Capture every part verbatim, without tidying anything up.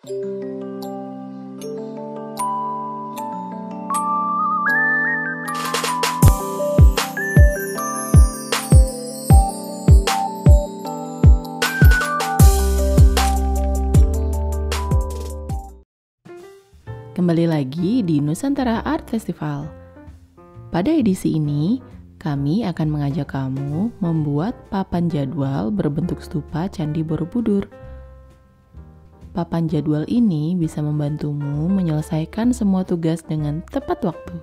Kembali lagi di Nusantara Art Festival. Pada edisi ini, kami akan mengajak kamu membuat papan jadwal berbentuk stupa Candi Borobudur. Papan jadwal ini bisa membantumu menyelesaikan semua tugas dengan tepat waktu.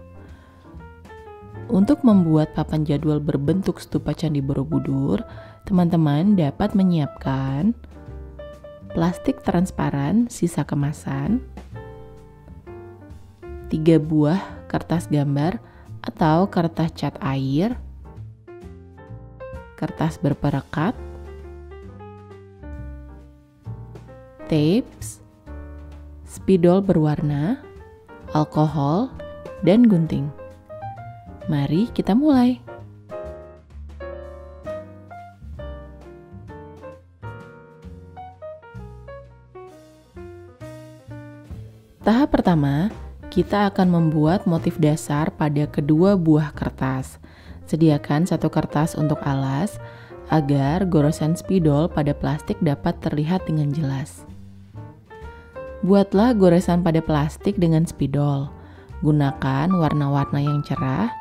Untuk membuat papan jadwal berbentuk stupa Candi Borobudur, teman-teman dapat menyiapkan plastik transparan sisa kemasan, tiga buah kertas gambar atau kertas cat air, kertas berperekat, tapes, spidol berwarna, alkohol, dan gunting. Mari kita mulai. Tahap pertama, kita akan membuat motif dasar pada kedua buah kertas. Sediakan satu kertas untuk alas, agar goresan spidol pada plastik dapat terlihat dengan jelas. Buatlah goresan pada plastik dengan spidol. Gunakan warna-warna yang cerah,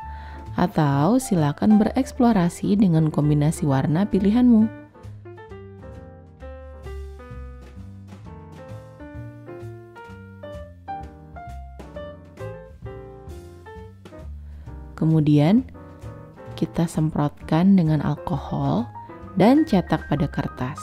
atau silakan bereksplorasi dengan kombinasi warna pilihanmu. Kemudian, kita semprotkan dengan alkohol dan cetak pada kertas.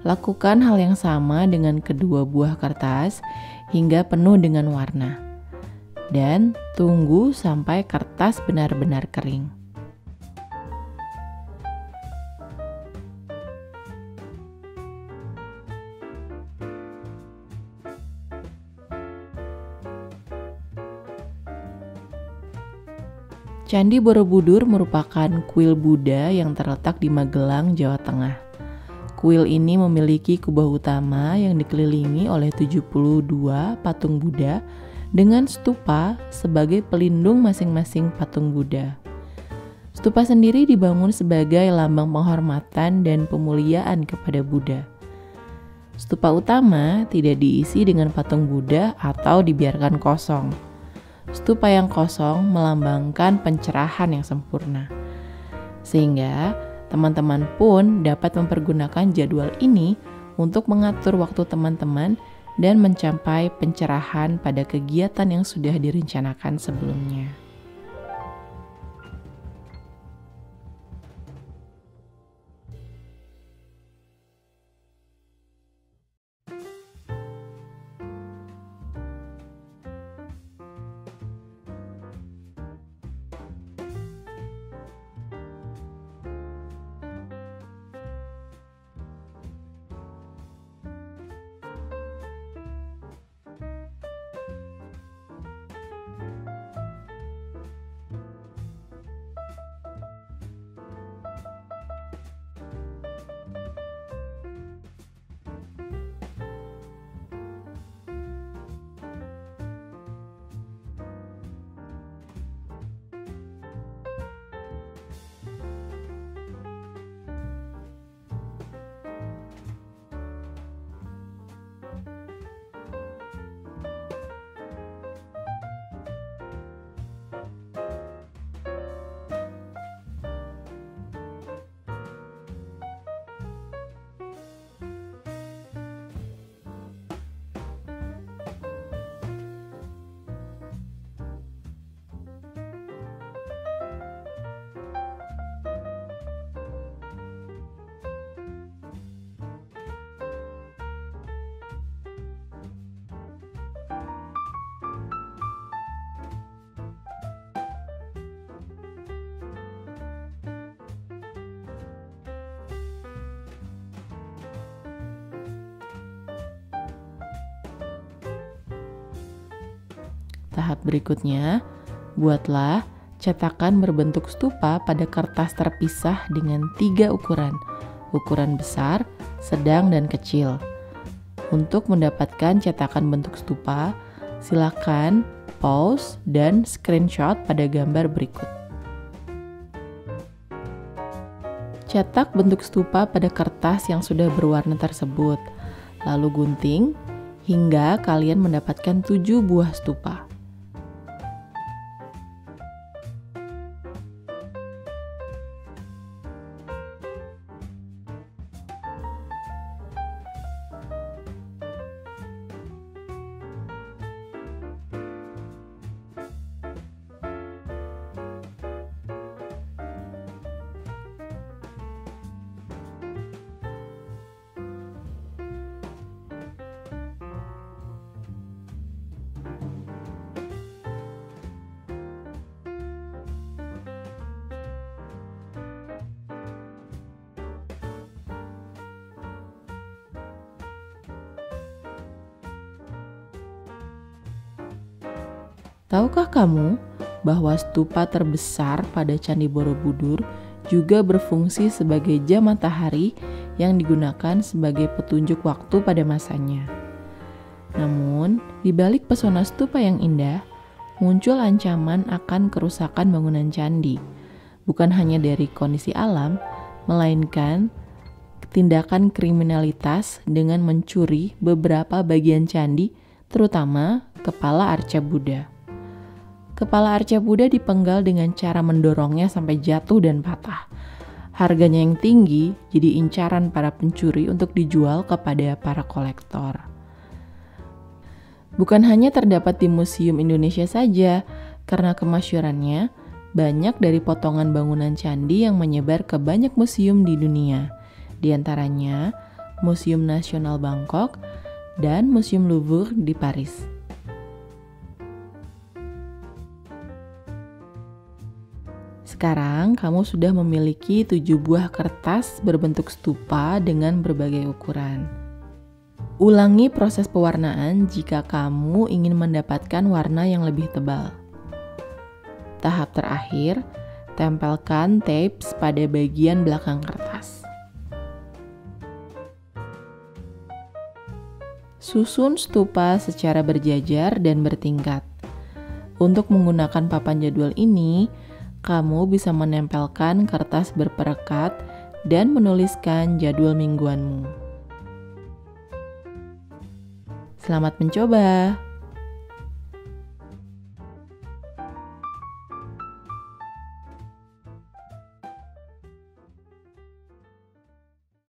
Lakukan hal yang sama dengan kedua buah kertas hingga penuh dengan warna. Dan tunggu sampai kertas benar-benar kering. Candi Borobudur merupakan kuil Buddha yang terletak di Magelang, Jawa Tengah. Kuil ini memiliki kubah utama yang dikelilingi oleh tujuh puluh dua patung Buddha dengan stupa sebagai pelindung masing-masing patung Buddha. Stupa sendiri dibangun sebagai lambang penghormatan dan pemuliaan kepada Buddha. Stupa utama tidak diisi dengan patung Buddha atau dibiarkan kosong. Stupa yang kosong melambangkan pencerahan yang sempurna. Sehingga teman-teman pun dapat mempergunakan jadwal ini untuk mengatur waktu teman-teman dan mencapai pencerahan pada kegiatan yang sudah direncanakan sebelumnya. tahap berikutnya, buatlah cetakan berbentuk stupa pada kertas terpisah dengan tiga ukuran, ukuran besar, sedang, dan kecil. Untuk mendapatkan cetakan bentuk stupa, silakan pause dan screenshot pada gambar berikut. Cetak bentuk stupa pada kertas yang sudah berwarna tersebut, lalu gunting hingga kalian mendapatkan tujuh buah stupa. Tahukah kamu bahwa stupa terbesar pada Candi Borobudur juga berfungsi sebagai jam matahari yang digunakan sebagai petunjuk waktu pada masanya? Namun, di balik pesona stupa yang indah, muncul ancaman akan kerusakan bangunan candi, bukan hanya dari kondisi alam, melainkan tindakan kriminalitas dengan mencuri beberapa bagian candi, terutama kepala arca Buddha. Kepala arca Buddha dipenggal dengan cara mendorongnya sampai jatuh dan patah. Harganya yang tinggi jadi incaran para pencuri untuk dijual kepada para kolektor. Bukan hanya terdapat di Museum Indonesia saja, karena kemasyhurannya, banyak dari potongan bangunan candi yang menyebar ke banyak museum di dunia. Di antaranya, Museum Nasional Bangkok dan Museum Louvre di Paris. Sekarang kamu sudah memiliki tujuh buah kertas berbentuk stupa dengan berbagai ukuran. Ulangi proses pewarnaan jika kamu ingin mendapatkan warna yang lebih tebal. Tahap terakhir, tempelkan tapes pada bagian belakang kertas. Susun stupa secara berjajar dan bertingkat. Untuk menggunakan papan jadwal ini, kamu bisa menempelkan kertas berperekat dan menuliskan jadwal mingguanmu. Selamat mencoba!